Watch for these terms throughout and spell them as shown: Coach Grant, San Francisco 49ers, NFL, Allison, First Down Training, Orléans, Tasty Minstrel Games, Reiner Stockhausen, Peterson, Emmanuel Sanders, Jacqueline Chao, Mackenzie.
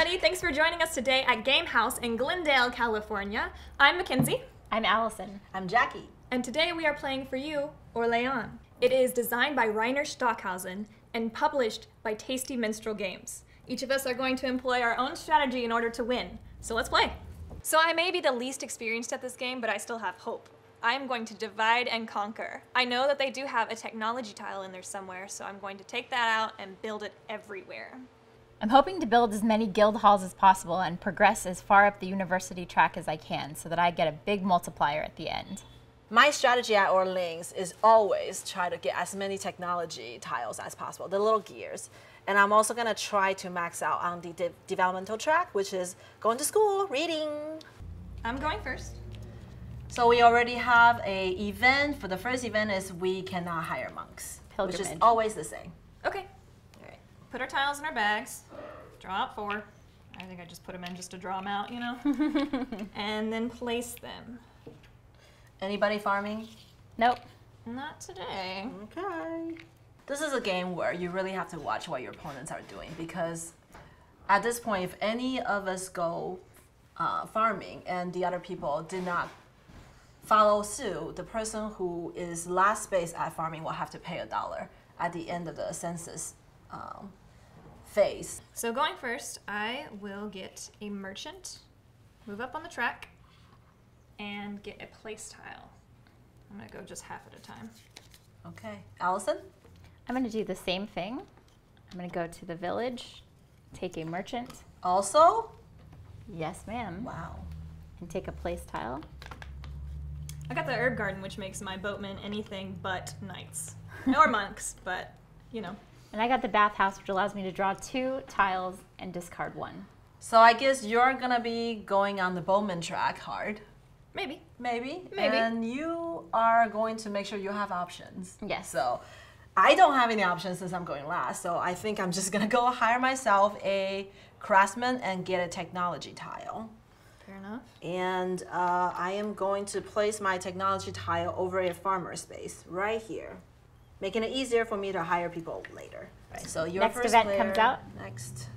everybody. Thanks for joining us today at Game House in Glendale, California. I'm Mackenzie. I'm Allison. I'm Jackie. And today we are playing for you, Orléans. It is designed by Reiner Stockhausen and published by Tasty Minstrel Games. Each of us are going to employ our own strategy in order to win. So let's play. So I may be the least experienced at this game, but I still have hope. I am going to divide and conquer. I know that they do have a technology tile in there somewhere, so I'm going to take that out and build it everywhere. I'm hoping to build as many guild halls as possible and progress as far up the university track as I can so that I get a big multiplier at the end. My strategy at Orléans is always try to get as many technology tiles as possible, the little gears. And I'm also going to try to max out on the developmental track, which is going to school, reading. I'm going first. So we already have a event. For the first event is we cannot hire monks, pilgrimage, which is always the same. Okay. All right. Put our tiles in our bags. Draw out four. I think I just put them in just to draw them out, you know? And then place them. Anybody farming? Nope. Not today. Okay. This is a game where you really have to watch what your opponents are doing, because at this point, if any of us go farming and the other people did not follow suit, the person who is last place at farming will have to pay $1 at the end of the census phase. So going first, I will get a merchant, move up on the track, and get a place tile. I'm gonna go just half at a time. Okay, Allison? I'm gonna do the same thing. I'm gonna go to the village, take a merchant. Also? Yes, ma'am. Wow. And take a place tile. I got the herb garden, which makes my boatmen anything but knights. Or monks, but you know. And I got the bathhouse, which allows me to draw 2 tiles and discard 1. So I guess you're gonna be going on the bowman track hard. Maybe. Maybe. And you are going to make sure you have options. Yes. So I don't have any options since I'm going last, so I think I'm just gonna go hire myself a craftsman and get a technology tile. Fair enough. And I am going to place my technology tile over a farmer space right here, making it easier for me to hire people later. Right. So your next first event player, comes out. Next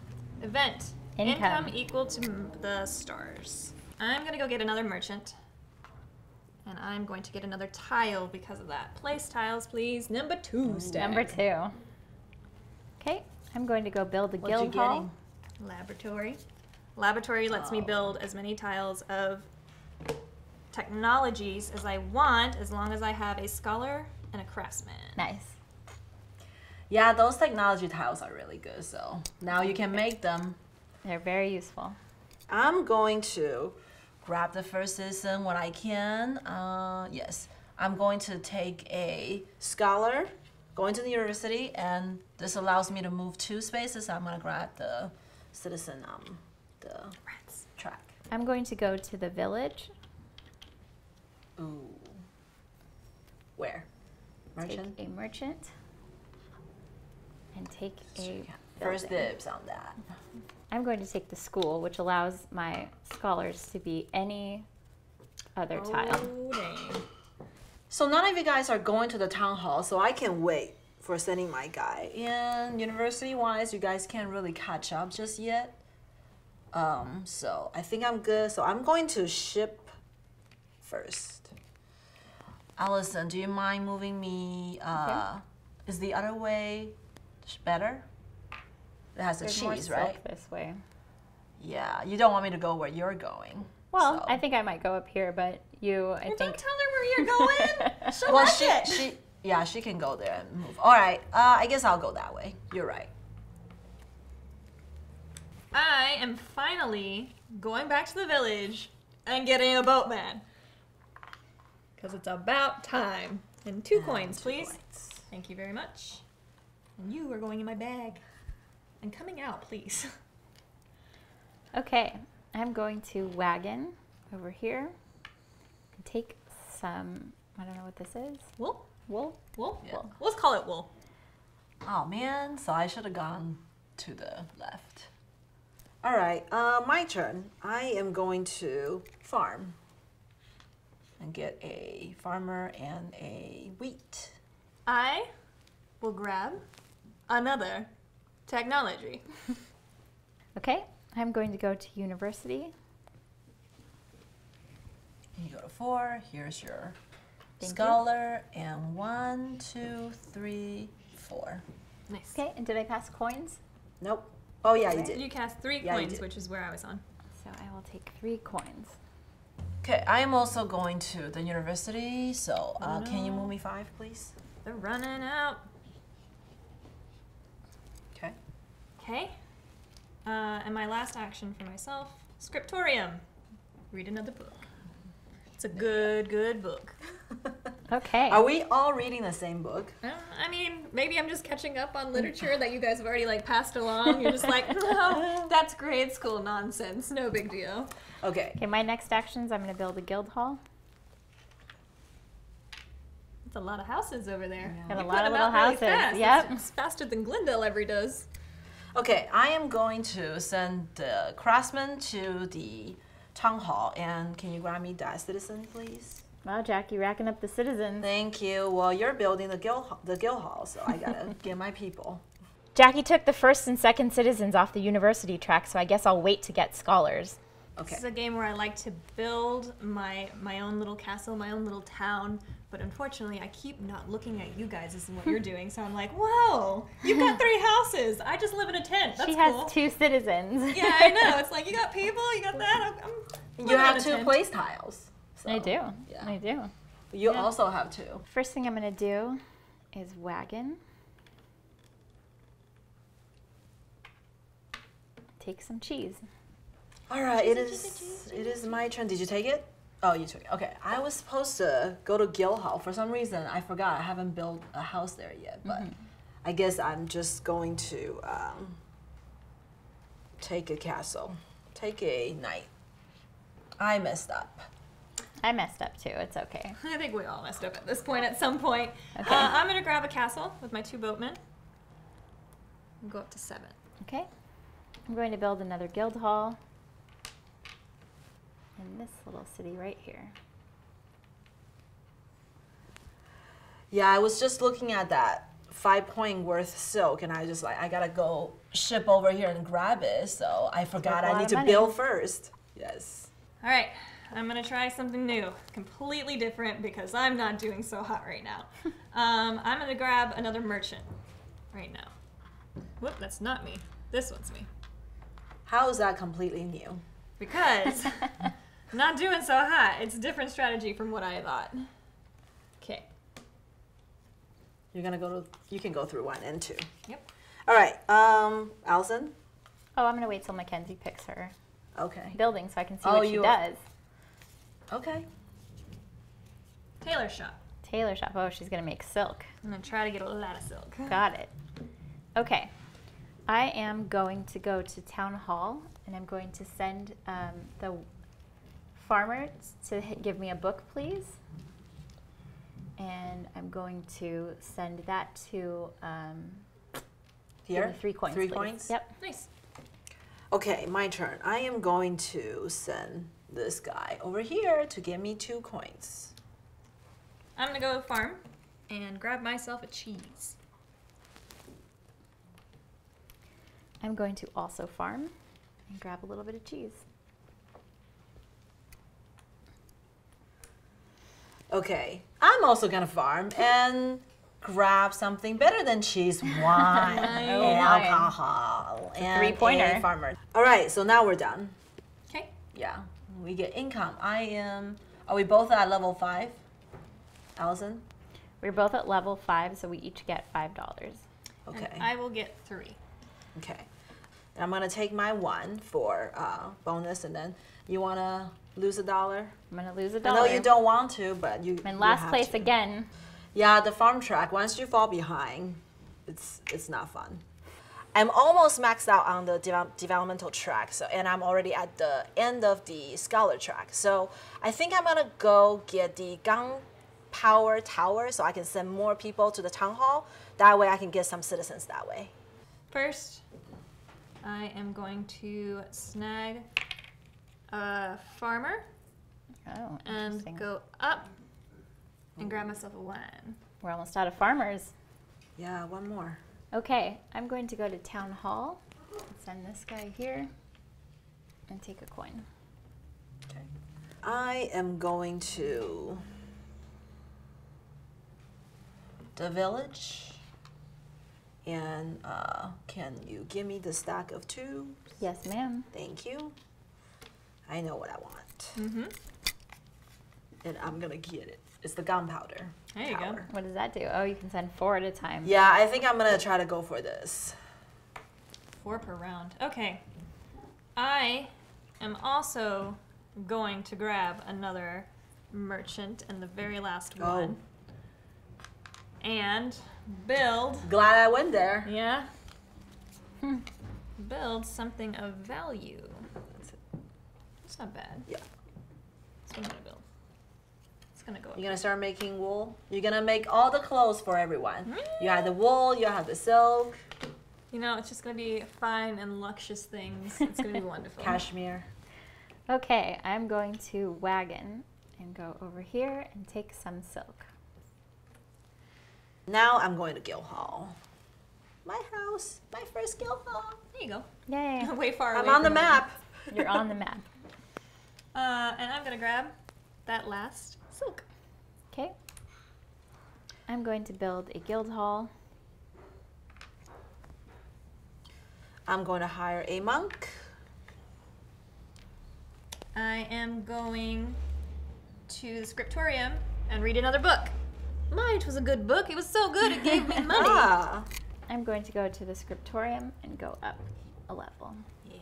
event. Income equal to the stars. I'm gonna go get another merchant. And I'm going to get another tile because of that. Place tiles, please. Number 2 stack. Number 2. Okay, I'm going to go build a guild hall. Laboratory. Laboratory lets me build as many tiles of technologies as I want, as long as I have a scholar and a craftsman. Nice. Yeah, those technology tiles are really good, so now you can make them. They're very useful. I'm going to grab the first citizen when I can. Yes, I'm going to take a scholar, going to the university, and this allows me to move 2 spaces. I'm gonna grab the citizen the rats track. I'm going to go to the village. Ooh. Where? Merchant? Take a merchant. And take a first dibs on that. I'm going to take the school, which allows my scholars to be any other tile. Dang. So none of you guys are going to the town hall, so I can wait for sending my guy. And university-wise, you guys can't really catch up just yet. So I think I'm good. So I'm going to ship first. Allison, do you mind moving me? Okay. Is the other way better? It has the cheese, right? This way. Yeah, you don't want me to go where you're going. Well, so. I think I might go up here, but I think. Don't tell her where you're going. She'll well, like she, yeah, she can go there and move. All right, I guess I'll go that way. You're right. I am finally going back to the village and getting a boatman because it's about time. And 2 coins, please. Coins. Thank you very much. And you are going in my bag. And coming out, please. Okay, I'm going to wagon over here and take some, I don't know what this is. Wool? Wool? Wool? Yeah. Wool. Let's call it wool. Oh man, so I should have gone to the left. All right, my turn. I am going to farm and get a farmer and a wheat. I will grab another technology. Okay, I'm going to go to university. You go to 4, here's your scholar, and 1, 2, 3, 4. Nice. Okay, and did I pass coins? Nope. Oh yeah, you did. You cast 3 coins, which is where I was on. So I will take 3 coins. Okay, I am also going to the university, so can you move me 5, please? They're running out. Okay. Okay. And my last action for myself, Scriptorium. Read another book. It's a good, good book. Okay. Are we all reading the same book? I mean, maybe I'm just catching up on literature that you guys have already like passed along. You're just like, no, that's grade school nonsense. No big deal. Okay. Okay, my next actions, I'm going to build a guild hall. That's a lot of houses over there. Yeah. Got a lot of little houses. Really fast. Yep. It's faster than Glendale ever does. Okay, I am going to send the craftsman to the town hall, and can you grab me that citizen, please? Wow, Jack, you're racking up the citizens. Thank you. Well, you're building the guild hall, so I gotta get my people. Jackie took the 1st and 2nd citizens off the university track, so I guess I'll wait to get scholars. Okay. This is a game where I like to build my own little castle, my own little town, but unfortunately I keep not looking at you guys as what you're doing, so I'm like, whoa, you've got 3 houses. I just live in a tent. That's cool. She has 2 citizens. Yeah, I know. It's like, you got people, you got that. You have 2 place tiles. So, I do. Yeah. I do. You also have 2. First thing I'm going to do is wagon. Take some cheese. All right, it is my turn. Did you take it? Oh, you took it. Okay. I was supposed to go to Guildhall. For some reason, I forgot. I haven't built a house there yet, but I guess I'm just going to take a castle. Take a knight. I messed up. I messed up too. It's okay. I think we all messed up at this point at some point. Okay. I'm going to grab a castle with my 2 boatmen and go up to 7. Okay. I'm going to build another guild hall in this little city right here. Yeah, I was just looking at that 5 point worth silk, and I just like, I got to go ship over here and grab it. So I forgot I need to build first. Yes. All right. I'm gonna try something new, completely different because I'm not doing so hot right now. I'm gonna grab another merchant right now. Whoop, that's not me. This one's me. How is that completely new? Because I'm not doing so hot. It's a different strategy from what I thought. Okay. You're gonna go to, you can go through 1 and 2. Yep. All right, Allison? Oh, I'm gonna wait till Mackenzie picks her building so I can see what she does. Okay. Tailor shop. Tailor shop. Oh, she's going to make silk. I'm going to try to get a lot of silk. Got it. Okay. I am going to go to town hall, and I'm going to send the farmer to give me a book, please. And I'm going to send that to here. 3 coins. 3 coins? Yep. Nice. Okay, my turn. I am going to send this guy over here to give me 2 coins. I'm gonna go farm and grab myself a cheese. I'm going to also farm and grab a little bit of cheese. Okay, I'm also gonna farm and grab something better than cheese, wine, alcohol, and 3-pointer. A farmer. All right, so now we're done. Okay. Yeah. We get income. I am, are we both at level 5? Allison? We're both at level 5, so we each get $5. Okay. And I will get 3. Okay. And I'm going to take my 1 for bonus, and then you want to lose $1? I'm going to lose $1. I know you don't want to, but you I'm in last place again. Yeah, the farm track. Once you fall behind, it's not fun. I'm almost maxed out on the developmental track, so, and I'm already at the end of the scholar track. So I think I'm gonna go get the gunpowder tower so I can send more people to the town hall. That way I can get some citizens that way. First, I am going to snag a farmer and go up and grab myself a wine. We're almost out of farmers. Yeah, 1 more. Okay, I'm going to go to town hall and send this guy here. and take a coin. Okay. I am going to the village. And can you give me the stack of 2? Yes, ma'am. Thank you. I know what I want. Mm-hmm. And I'm gonna get it. It's the gunpowder. There you go. What does that do? Oh, you can send 4 at a time. Yeah, I think I'm gonna try to go for this. 4 per round. Okay. I am also going to grab another merchant and the very last one. And build. Glad I went there. Yeah. Build something of value. That's not bad. Yeah. That's what I'm gonna build. It's gonna go up. You're gonna start making wool. You're gonna make all the clothes for everyone. You have the wool, you have the silk. You know, it's just gonna be fine and luxurious things. It's gonna be wonderful. Cashmere. Okay, I'm going to wagon and go over here and take some silk. Now I'm going to Guildhall. My house, my first Guildhall. There you go. Yay. Way far away. I'm on the map. You're on the map. And I'm gonna grab that last silk. Okay. I'm going to build a Guildhall. I'm going to hire a monk. I am going to the scriptorium and read another book. My, it was a good book. It was so good it gave me money. I'm going to go to the scriptorium and go up a level. Yeah.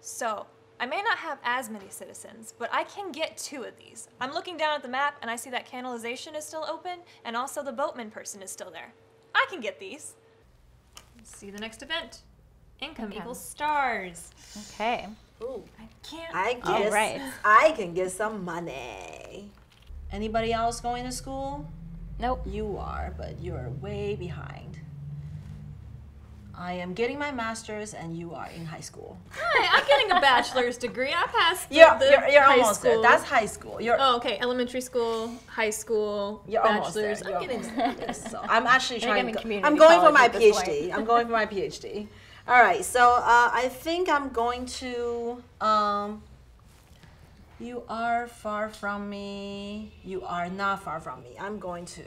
So, I may not have as many citizens, but I can get 2 of these. I'm looking down at the map and I see that canalization is still open and also the boatman person is still there. I can get these. Let's see the next event. Income equals stars. Okay. Ooh. I can get some money. Anybody else going to school? Nope. You are, but you're way behind. I am getting my master's and you are in high school. Hi, I'm getting a bachelor's degree. I passed you're high almost school. There. That's high school. You're, oh, okay. Elementary school, high school, you're bachelor's. Almost there. I'm actually trying to go. I'm going for my PhD. All right, so I think I'm going to, you are far from me, you are not far from me. I'm going to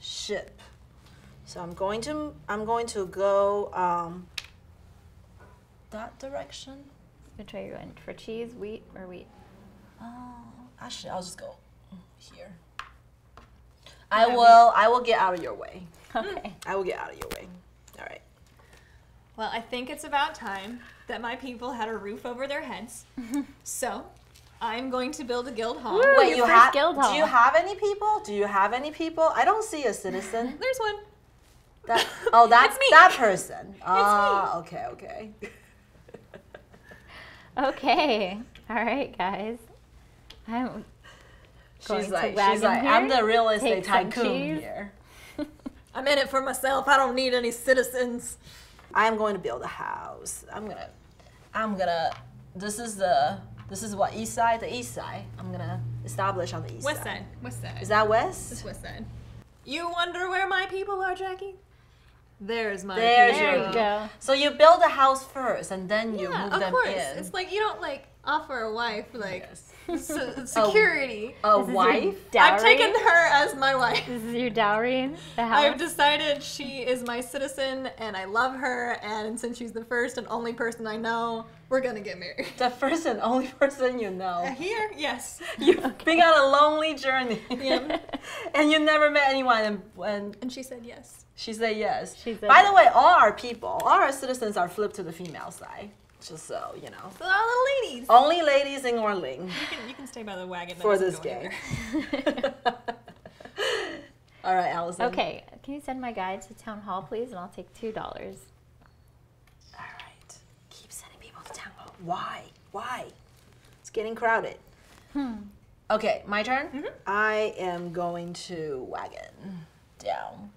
ship. So I'm going to go that direction. Which way are you going? For cheese, wheat, or wheat? Actually, I'll just go here. I will get out of your way. Okay. I will get out of your way. All right. Well, I think it's about time that my people had a roof over their heads. So, I'm going to build a guild hall. Woo, wait, you have guild hall. Do you have any people? Do you have any people? I don't see a citizen. There's one. That, oh, that's me. That person. Ah, okay, okay. Okay. All right, guys. I'm going to wagon here. I'm the real estate tycoon here. I'm in it for myself. I don't need any citizens. I'm going to build a house. This is what east side, the east side. I'm gonna establish on the east side. West side. Is that west? It's west side. You wonder where my people are, Jackie? There's my people. There you go. So you build a house first, and then you move them in. Yeah, of course. It's like you don't like offer a wife like security. A wife? I've taken her as my wife. This is your dowry in the house? I've decided she is my citizen, and I love her, and since she's the first and only person I know, we're gonna get married. The first and only person you know. Here? Yes. You've been on a lonely journey. Yeah. And you never met anyone. And she said yes. She said yes. She said By the way, all our citizens are flipped to the female side. Just so you know. So all the ladies. Only ladies in Orléans. You can stay by the wagon. For this game. All right, Allison. Okay, can you send my guide to town hall, please? And I'll take $2. All right. Keep sending people to town hall. Why? It's getting crowded. Okay, my turn. I am going to wagon down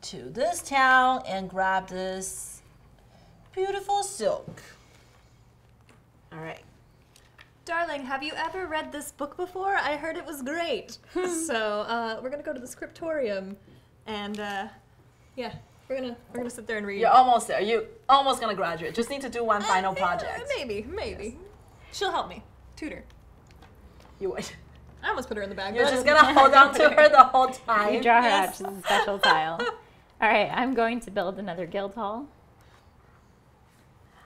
to this town and grab this beautiful silk. All right. Darling, have you ever read this book before? I heard it was great. So we're gonna go to the scriptorium and yeah, We're gonna sit there and read. You're almost there. You almost gonna graduate. Just need to do one final project. Maybe. Yes. She'll help me. Tutor. You would. I almost put her in the bag. You're just gonna hold on to her the whole time. You draw her out. She's a special tile. All right, I'm going to build another guild hall.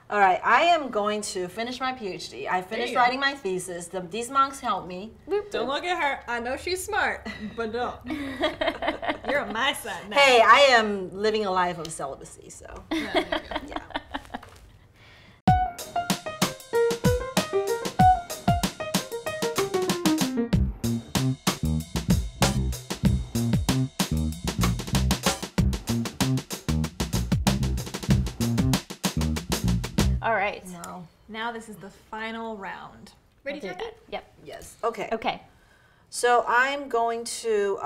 All right, I am going to finish my PhD. I finished writing my thesis. These monks helped me. Don't look at her. I know she's smart, but don't. You're on my side now. Hey, I am living a life of celibacy, so. Yeah, there you go. Yeah. Now this is the final round. Ready to do that? Yep. Yes. Okay. Okay. So I'm going to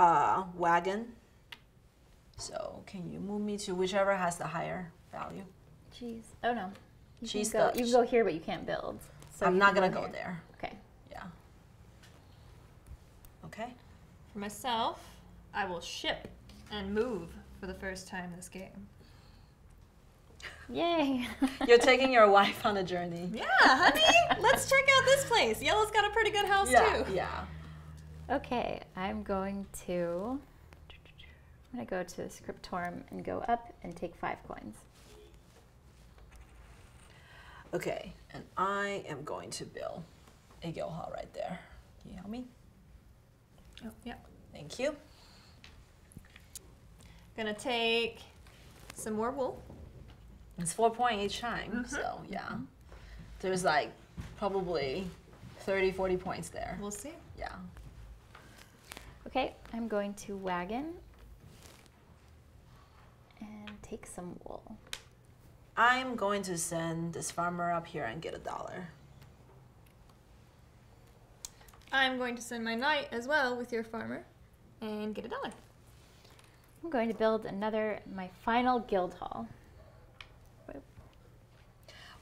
wagon. So can you move me to whichever has the higher value? Cheese. Oh no. You can go here, but you can't build. So I'm not gonna go there. Okay. Yeah. Okay. For myself, I will ship and move for the first time this game. Yay. You're taking your wife on a journey. Yeah, honey. Let's check out this place. Yellow's got a pretty good house, too. Yeah. Okay, I'm going to go to Scriptorum and go up and take 5 coins. Okay, and I am going to build a guild hall right there. Can you help me? Oh, yeah. Thank you. Gonna take some more wool. It's 4 points each time, so yeah. There's like probably 30, 40 points there. We'll see. Yeah. Okay, I'm going to wagon and take some wool. I'm going to send this farmer up here and get $1. I'm going to send my knight as well with your farmer and get $1. I'm going to build my final guild hall.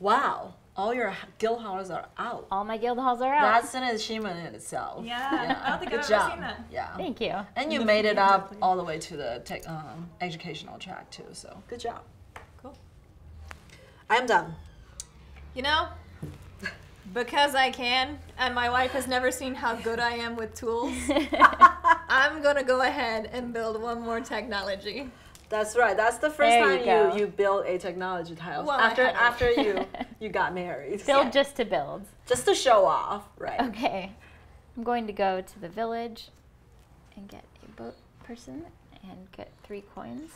Wow, all your guild halls are out. All my guild halls are out. That's an achievement in itself. Yeah, yeah. I don't think I've ever seen that. Yeah. Thank you. And you made it up all the way to the educational track too, so good job. Cool. I'm done. You know, because I can, and my wife has never seen how good I am with tools, I'm gonna go ahead and build one more technology. That's right. That's the first time you built a technology tile. Well, after you got married. Just to build. Just to show off, right? Okay. I'm going to go to the village and get a boat person and get 3 coins.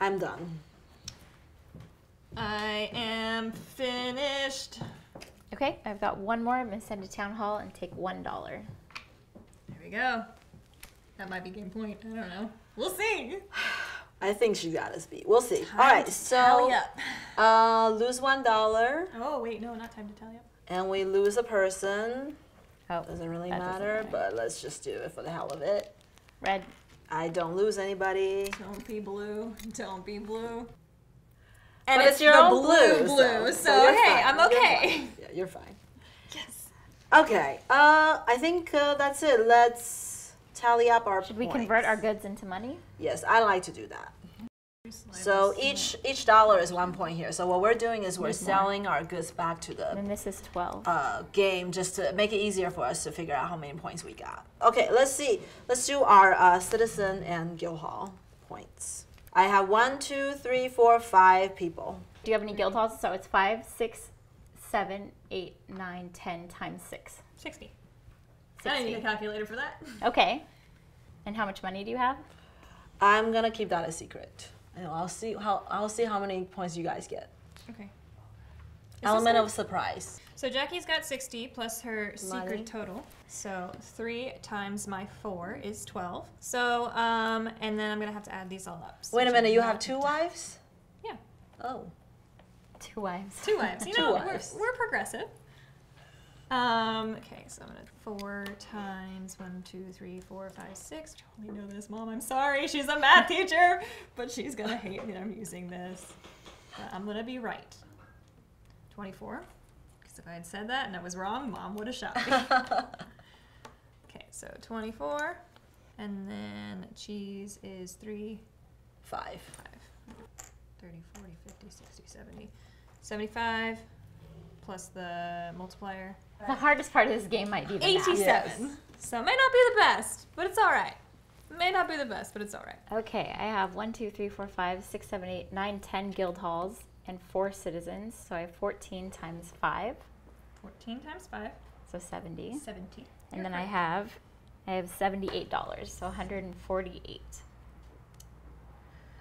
I'm done. I am finished. Okay, I've got one more. I'm gonna send to town hall and take $1. There we go. That might be game point. I don't know. We'll see. I think she got us beat. We'll see. All right, so lose $1. Oh, wait, no, not time to tally up. And we lose a person. Oh, doesn't really matter, but let's just do it for the hell of it. Red. I don't lose anybody. Don't be blue. Don't be blue. And it's your own blue, so hey, I'm okay. Yeah, you're fine. Yes. Okay, I think that's it. Let's tally up our points. Should we convert our goods into money? Yes, I like to do that. So each $1 is 1 point here. So what we're doing is we're selling our goods back to the and this is 12. Game just to make it easier for us to figure out how many points we got. Okay, let's see. Let's do our citizen and guild hall points. I have 1, 2, 3, 4, 5 people. Do you have any guild halls? So it's 5, 6, 7, 8, 9, 10 times 6. 60. 60. I need a calculator for that. Okay. And how much money do you have? I'm gonna keep that a secret. And I'll see how many points you guys get. Okay. Element of surprise. So Jackie's got 60 plus her secret total. So 3 times my 4 is 12. So and then I'm gonna have to add these all up. So wait a minute, you have 2 wives? Yeah. Oh. 2 wives. 2 wives. You know, we're progressive. Okay, so I'm gonna 4 times 1, 2, 3, 4, 5, 6. I totally know this, Mom. I'm sorry. She's a math teacher, but she's gonna hate that I'm using this. But I'm gonna be right. 24. Because if I had said that and I was wrong, Mom would have shot me. Okay, so 24. And then cheese is 3, 5. 30, 40, 50, 60, 70, 75, plus the multiplier. The hardest part of this game might be the 87. Yes. So it may not be the best, but it's all right. May not be the best, but it's all right. Okay, I have 1, 2, 3, 4, 5, 6, 7, 8, 9, 10 guild halls and 4 citizens. So I have 14 times 5. 14 times 5. So 70. 70. And then I have $78, so 148.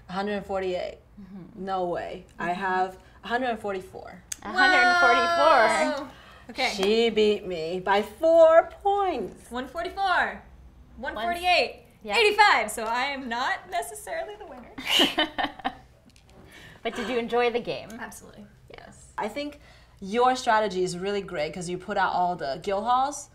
148. Mm-hmm. No way. Mm-hmm. I have 144. 144. Whoa. Okay. She beat me by 4 points. 144. 148. Yep. 85. So I am not necessarily the winner. But did you enjoy the game? Absolutely. Yes. I think your strategy is really great because you put out all the guild halls.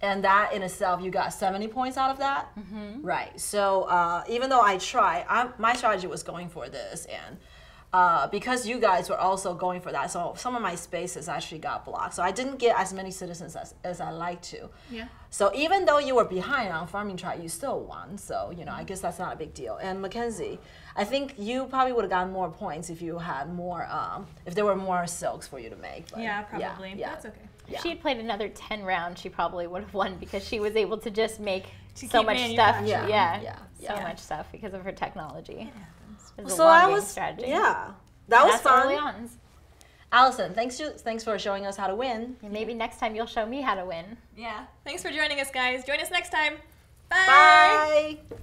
And that in itself, you got 70 points out of that, mm-hmm. right? So even though I tried, my strategy was going for this, and because you guys were also going for that, so some of my spaces actually got blocked. So I didn't get as many citizens as I like to. Yeah. So even though you were behind on farming tribe, you still won. So you know, I guess that's not a big deal. And Mackenzie, I think you probably would have gotten more points if you had more, if there were more silks for you to make. But, yeah, probably. Yeah, yeah. That's okay. If she had played another 10 rounds, she probably would have won because she was able to just make so much stuff. Yeah. Yeah. Yeah. Yeah, so much stuff because of her technology. It was a long strategy. Yeah, that was fun. Allison, thanks for showing us how to win. And maybe next time you'll show me how to win. Yeah, thanks for joining us, guys. Join us next time. Bye. Bye.